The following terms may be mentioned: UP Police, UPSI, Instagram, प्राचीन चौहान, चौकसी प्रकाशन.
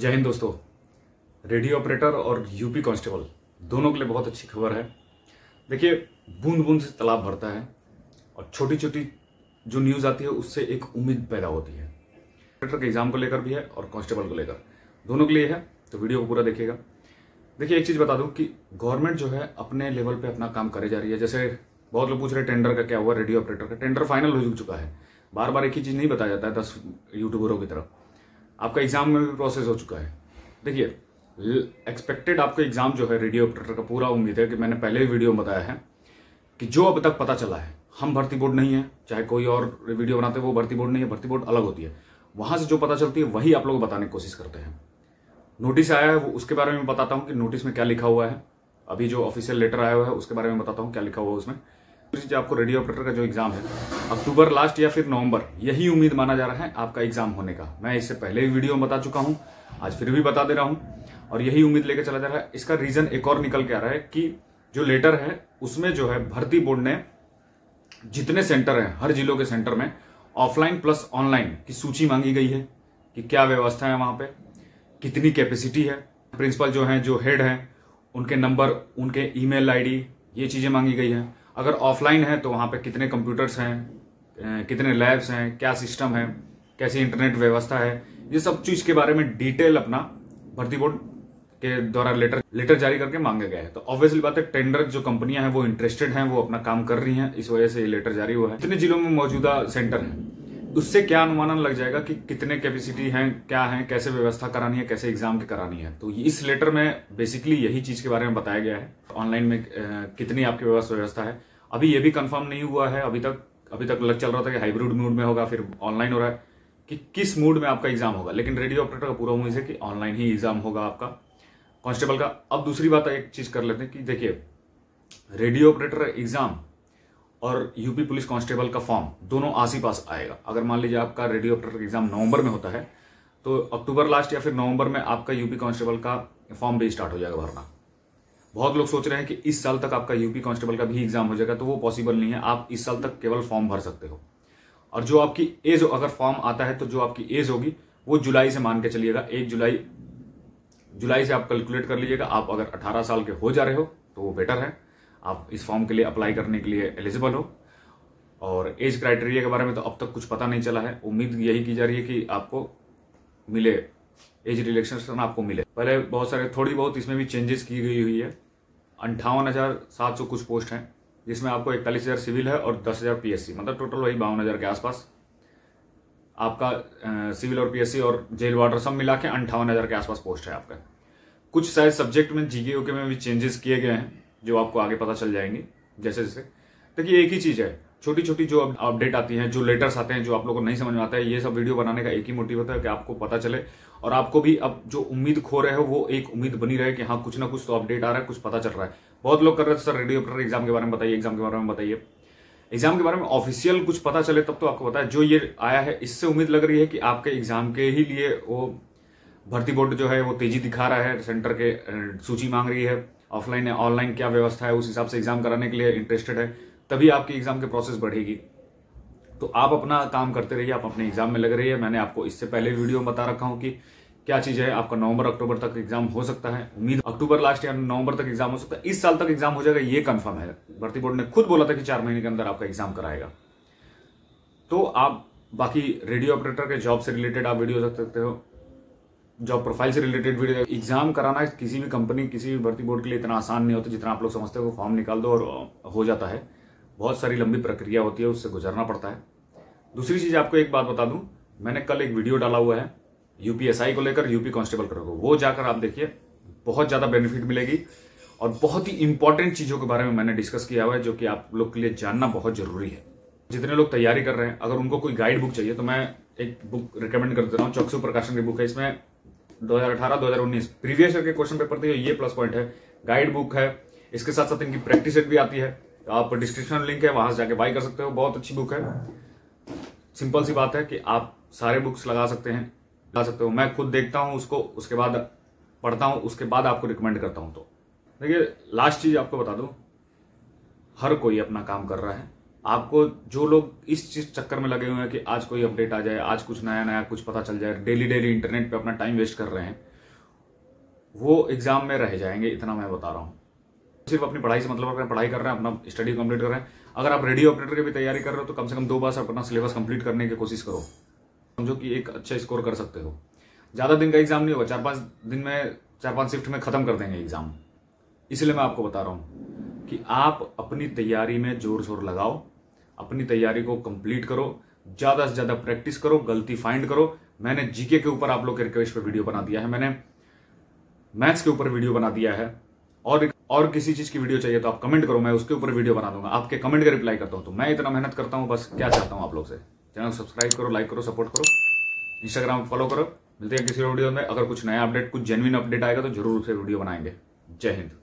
जय हिंद दोस्तों, radio operator और यूपी कांस्टेबल दोनों के लिए बहुत अच्छी खबर है। देखिए, बूंद बूंद से तालाब भरता है और छोटी छोटी जो न्यूज़ आती है उससे एक उम्मीद पैदा होती है। ऑपरेटर के एग्जाम को लेकर भी है और कांस्टेबल को लेकर, दोनों के लिए है, तो वीडियो को पूरा देखिएगा। देखिए, एक चीज़ बता दूँ कि गवर्नमेंट जो है अपने लेवल पर अपना काम करे जा रही है। जैसे बहुत लोग पूछ रहे टेंडर का क्या हुआ, रेडियो ऑपरेटर का टेंडर फाइनल हो चुका है। बार बार एक ही चीज़ नहीं बताया जाता है 10 यूट्यूबरों की तरफ। आपका एग्जाम में भी प्रोसेस हो चुका है। देखिए, एक्सपेक्टेड आपका एग्जाम जो है रेडियो ऑपरेटर का, पूरा उम्मीद है कि मैंने पहले ही वीडियो में बताया है कि जो अब तक पता चला है, हम भर्ती बोर्ड नहीं है, चाहे कोई और वीडियो बनाते हैं वो भर्ती बोर्ड नहीं है, भर्ती बोर्ड अलग होती है, वहां से जो पता चलती है वही आप लोग बताने की कोशिश करते हैं। नोटिस आया है उसके बारे में बताता हूँ कि नोटिस में क्या लिखा हुआ है। अभी जो ऑफिशियल लेटर आया हुआ है उसके बारे में बताता हूँ क्या लिखा हुआ है उसमें। जो आपको रेडियो ऑपरेटर का जो एग्जाम है अक्टूबर लास्ट या फिर नवंबर, यही उम्मीद माना जा रहा है आपका एग्जाम होने का। मैं इससे पहले ही वीडियो में बता चुका हूं, आज फिर भी बता दे रहा हूं और यही उम्मीद लेकर चला जा रहा है। इसका रीजन एक और निकल के आ रहा है कि जो लेटर है उसमें जो है भर्ती बोर्ड ने जितने सेंटर हैं हर जिलों के सेंटर में ऑफलाइन प्लस ऑनलाइन की सूची मांगी गई है कि क्या व्यवस्था है, वहां पर कितनी कैपेसिटी है, प्रिंसिपल जो है, जो हेड है, उनके नंबर, उनके ईमेल आईडी, ये चीजें मांगी गई है। अगर ऑफलाइन है तो वहाँ पे कितने कंप्यूटर्स हैं, कितने लैब्स हैं, क्या सिस्टम है, कैसी इंटरनेट व्यवस्था है, ये सब चीज़ के बारे में डिटेल अपना भर्ती बोर्ड के द्वारा लेटर जारी करके मांगे गए हैं। तो ऑब्वियसली बात है, टेंडर जो कंपनियां हैं वो इंटरेस्टेड हैं, वो अपना काम कर रही हैं, इस वजह से ये लेटर जारी हुआ है। कितने जिलों में मौजूदा सेंटर हैं उससे क्या अनुमान लग जाएगा कि कितने कैपेसिटी हैं, क्या है, कैसे व्यवस्था करानी है, कैसे एग्जाम की करानी है। तो इस लेटर में बेसिकली यही चीज़ के बारे में बताया गया है। ऑनलाइन में कितनी आपकी व्यवस्था है, अभी ये भी कंफर्म नहीं हुआ है। अभी तक लग चल रहा था कि हाइब्रिड मोड में होगा, फिर ऑनलाइन हो रहा है कि किस मोड में आपका एग्जाम होगा। लेकिन रेडियो ऑपरेटर का पूरा उम्मीद है कि ऑनलाइन ही एग्जाम होगा आपका कांस्टेबल का। अब दूसरी बात एक चीज कर लेते हैं कि देखिए, रेडियो ऑपरेटर एग्जाम और यूपी पुलिस कांस्टेबल का फॉर्म दोनों आस ही पास आएगा। अगर मान लीजिए आपका रेडियो ऑपरेटर एग्जाम नवंबर में होता है तो अक्टूबर लास्ट या फिर नवंबर में आपका यूपी कांस्टेबल का फॉर्म भी स्टार्ट हो जाएगा भरना। बहुत लोग सोच रहे हैं कि इस साल तक आपका यूपी कांस्टेबल का भी एग्जाम हो जाएगा, तो वो पॉसिबल नहीं है। आप इस साल तक केवल फॉर्म भर सकते हो और जो आपकी एज, अगर फॉर्म आता है तो जो आपकी एज होगी वो जुलाई से मान के चलिएगा, 1 जुलाई से आप कैलकुलेट कर लीजिएगा। आप अगर 18 साल के हो जा रहे हो तो वो बेटर है, आप इस फॉर्म के लिए अप्लाई करने के लिए एलिजिबल हो। और एज क्राइटेरिया के बारे में तो अब तक कुछ पता नहीं चला है, उम्मीद यही की जा रही है कि आपको मिले, एज रिलैक्सेशन आपको मिले। पहले बहुत सारे, थोड़ी बहुत इसमें भी चेंजेस की गई हुई है। 58,700 कुछ पोस्ट हैं जिसमें आपको 41,000 सिविल है और 10,000 पीएससी, मतलब टोटल वही 52,000 के आसपास आपका सिविल और पीएससी और जेल वार्डर सब मिला के 58,000 के आसपास पोस्ट है आपका। कुछ शायद सब्जेक्ट में, जीके ओके में भी चेंजेस किए गए हैं जो आपको आगे पता चल जाएंगे जैसे जैसे। देखिए, एक ही चीज़ है, छोटी छोटी जो अपडेट आती हैं, जो लेटर्स आते हैं, जो आप लोगों को नहीं समझ में आता है, ये सब वीडियो बनाने का एक ही मोटिव होता है कि आपको पता चले और आपको भी अब जो उम्मीद खो रहे हो वो एक उम्मीद बनी रहे कि हाँ कुछ ना कुछ तो अपडेट आ रहा है, कुछ पता चल रहा है। बहुत लोग कर रहे थे सर रेडियो ऑपरेटर एग्जाम के बारे में बताइए, एग्जाम के बारे में बताइए, एग्जाम के बारे में ऑफिशियल कुछ पता चले तब तो आपको पता है। जो ये आया है इससे उम्मीद लग रही है कि आपके एग्जाम के ही लिए वो भर्ती बोर्ड जो है वो तेजी दिखा रहा है, सेंटर के सूची मांग रही है, ऑफलाइन है, ऑनलाइन क्या व्यवस्था है, उस हिसाब से एग्जाम कराने के लिए इंटरेस्टेड है, तभी आपके एग्जाम के प्रोसेस बढ़ेगी। तो आप अपना काम करते रहिए, आप अपने एग्जाम में लग रही है। मैंने आपको इससे पहले वीडियो में बता रखा हूं कि क्या चीज है, आपका नवंबर अक्टूबर तक एग्जाम हो सकता है, उम्मीद अक्टूबर लास्ट या नवंबर तक एग्जाम हो सकता है। इस साल तक एग्जाम हो जाएगा ये कंफर्म है, भर्ती बोर्ड ने खुद बोला था कि 4 महीने के अंदर आपका एग्जाम कराएगा। तो आप बाकी रेडियो ऑपरेटर के जॉब से रिलेटेड आप वीडियो देख सकते हो, जॉब प्रोफाइल से रिलेटेड वीडियो। एग्जाम कराना किसी भी कंपनी, किसी भी भर्ती बोर्ड के लिए इतना आसान नहीं होता जितना आप लोग समझते हो। फॉर्म निकाल दो और हो जाता है, बहुत सारी लंबी प्रक्रिया होती है, उससे गुजरना पड़ता है। दूसरी चीज़ आपको एक बात बता दूं, मैंने कल एक वीडियो डाला हुआ है यूपीएसआई को लेकर, यूपी कांस्टेबल को लेकर, वो जाकर आप देखिए, बहुत ज़्यादा बेनिफिट मिलेगी और बहुत ही इंपॉर्टेंट चीज़ों के बारे में मैंने डिस्कस किया हुआ है जो कि आप लोग के लिए जानना बहुत जरूरी है। जितने लोग तैयारी कर रहे हैं, अगर उनको कोई गाइड बुक चाहिए तो मैं एक बुक रिकमेंड कर देता हूँ, चौकसी प्रकाशन की बुक है। इसमें 2018-2019 प्रीवियस ईयर के क्वेश्चन पेपर थे, ये प्लस पॉइंट है, गाइड बुक है, इसके साथ साथ इनकी प्रैक्टिस सेट भी आती है। आप डिस्क्रिप्शन लिंक है वहां से जाके बाई कर सकते हो, बहुत अच्छी बुक है। सिंपल सी बात है कि आप सारे बुक्स लगा सकते हो। मैं खुद देखता हूं उसको, उसके बाद पढ़ता हूं, उसके बाद आपको रिकमेंड करता हूं। तो देखिए, लास्ट चीज आपको बता दूं, हर कोई अपना काम कर रहा है, आपको जो लोग इस चीज चक्कर में लगे हुए हैं कि आज कोई अपडेट आ जाए, आज कुछ नया नया कुछ पता चल जाए, डेली इंटरनेट पे अपना टाइम वेस्ट कर रहे हैं, वो एग्जाम में रह जाएंगे, इतना मैं बता रहा हूँ। सिर्फ अपनी पढ़ाई से मतलब अपना पढ़ाई कर रहे हैं, अपना स्टडी कंप्लीट कर रहे हैं। अगर आप रेडियो ऑपरेटर की भी तैयारी कर रहे हो तो कम से कम 2 बार अपना सिलेबस कंप्लीट करने की कोशिश करो, समझो कि एक अच्छा स्कोर कर सकते हो। ज़्यादा दिन का एग्जाम नहीं होगा, 4-5 दिन में, 4-5 शिफ्ट में खत्म कर देंगे एग्जाम। इसलिए मैं आपको बता रहा हूँ कि आप अपनी तैयारी में जोर शोर लगाओ, अपनी तैयारी को कंप्लीट करो, ज़्यादा से ज़्यादा प्रैक्टिस करो, गलती फाइंड करो। मैंने जीके के ऊपर आप लोग के रिक्वेस्ट पर वीडियो बना दिया है, मैंने मैथ्स के ऊपर वीडियो बना दिया है, और किसी चीज़ की वीडियो चाहिए तो आप कमेंट करो, मैं उसके ऊपर वीडियो बना दूंगा, आपके कमेंट का रिप्लाई करता हूँ। तो मैं इतना मेहनत करता हूँ, बस क्या चाहता हूँ आप लोग से, चैनल सब्सक्राइब करो, लाइक करो, सपोर्ट करो, इंस्टाग्राम फॉलो करो। मिलते हैं किसी वीडियो में, अगर कुछ नया अपडेट, कुछ जेन्युइन अपडेट आएगा तो जरूर उससे वीडियो बनाएंगे। जय हिंद।